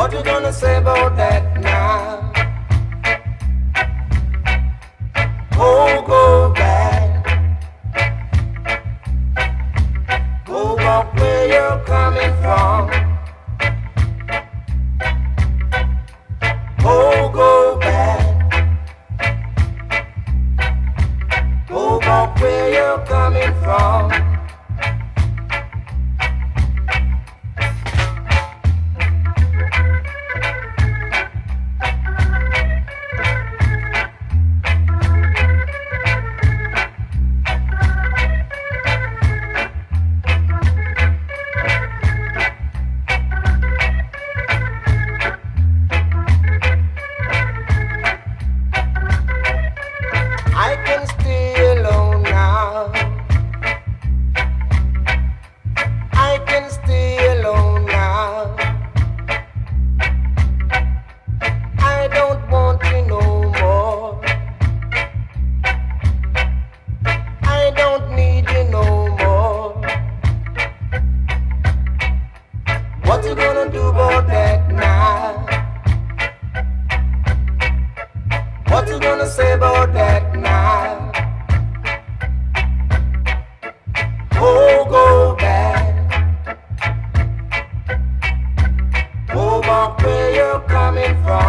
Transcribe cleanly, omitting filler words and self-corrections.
What you gonna say about that now? Oh, go back. Go back where you're coming from. Oh, go back. Go back where you're coming from. Where you're coming from.